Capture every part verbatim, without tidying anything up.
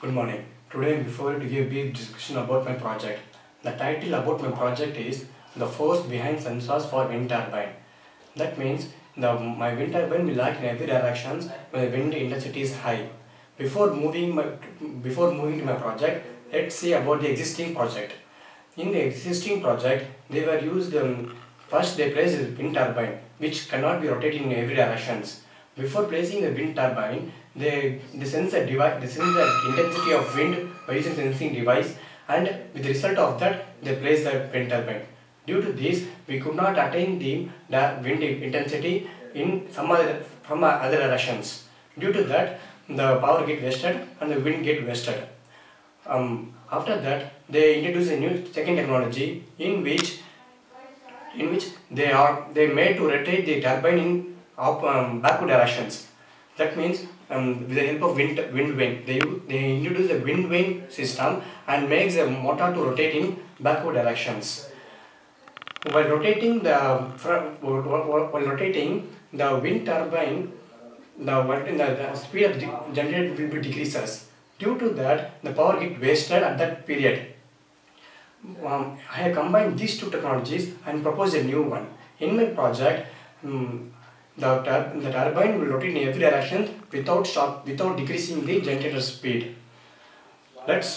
Good morning. Today, before it, give a brief discussion about my project. The title about my project is the force behind sensors for wind turbine. That means the my wind turbine will act in every directions when the wind intensity is high. Before moving my before moving to my project, let's see about the existing project. In the existing project, they were used. Um, first, they placed the wind turbine, which cannot be rotated in every directions. Before placing the wind turbine, they, they sense the device, they sense the intensity of wind by using sensing device, and with the result of that, they place the wind turbine. Due to this, we could not attain the, the wind intensity in some other from other directions. Due to that, the power get wasted and the wind get wasted. Um, after that, they introduced a new second technology in which in which they are they made to rotate the turbine in Up, um, backward directions. That means um, with the help of wind wind vane, they they introduce the wind vane system and makes the motor to rotate in backward directions. While rotating the while rotating the wind turbine, the the, the speed of generated will be decreases. Due to that, the power gets wasted at that period. Um, I have combined these two technologies and proposed a new one. In my project, Um, The, tur the turbine will rotate in every direction without stop, without decreasing the generator speed. Let's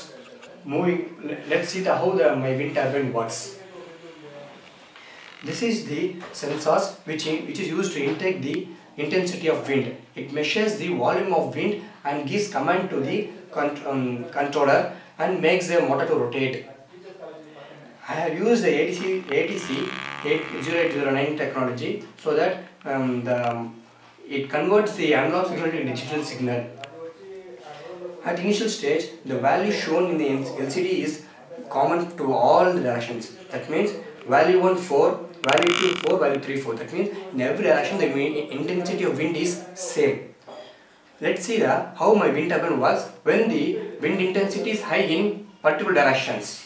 moving. Let's see the, how the my wind turbine works. This is the sensors which in, which is used to intake the intensity of wind. It measures the volume of wind and gives command to the con um, controller and makes the motor to rotate. I have used the A D C eight zero zero nine technology so that um, the, um, it converts the analog signal to digital signal. At initial stage, the value shown in the L C D is common to all the directions. That means value one, four, value two, four, value three, four. That means in every direction the intensity of wind is same. Let's see the, how my wind turbine works when the wind intensity is high in particular directions.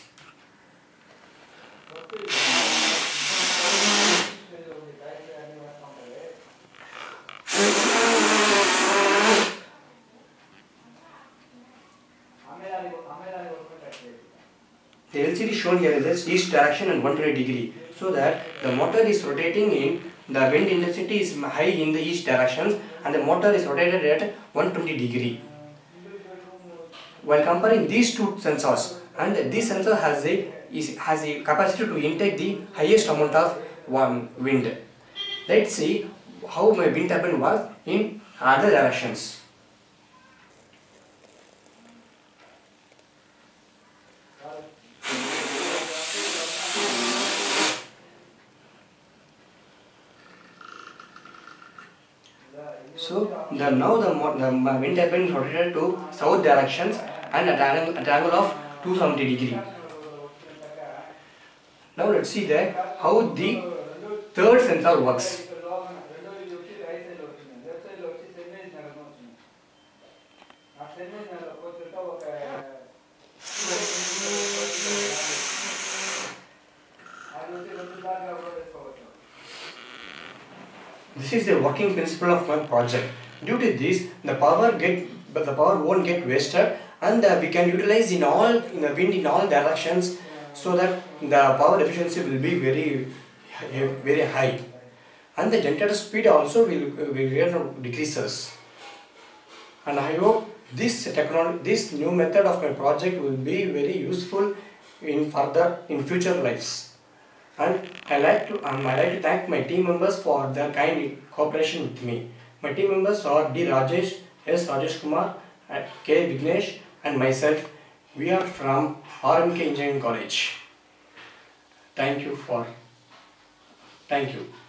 The L C D shown here is each direction and one hundred twenty degree, so that the motor is rotating in the wind intensity is high in the each directions and the motor is rotated at one hundred twenty degree. While comparing these two sensors, and this sensor has a is has a capacity to intake the highest amount of um, wind. Let's see how my wind turbine works in other directions. So the, now the, the wind turbine rotated to south directions and at an, at an angle of two hundred seventy degree. Now let's see the, how the third sensor works. This is the working principle of my project. Due to this, the power get but the power won't get wasted, and uh, we can utilize in all in the wind in all directions, so that the power efficiency will be very very high, and the generator speed also will will decreases. And I hope this technology, this new method of my project will be very useful in further in future lives. And I like to um, I like to thank my team members for their kind cooperation with me. My team members are D. Rajesh, S. Rajesh Kumar, K. Vignesh, and myself. We are from R M K Engineering College. Thank you for. Thank you.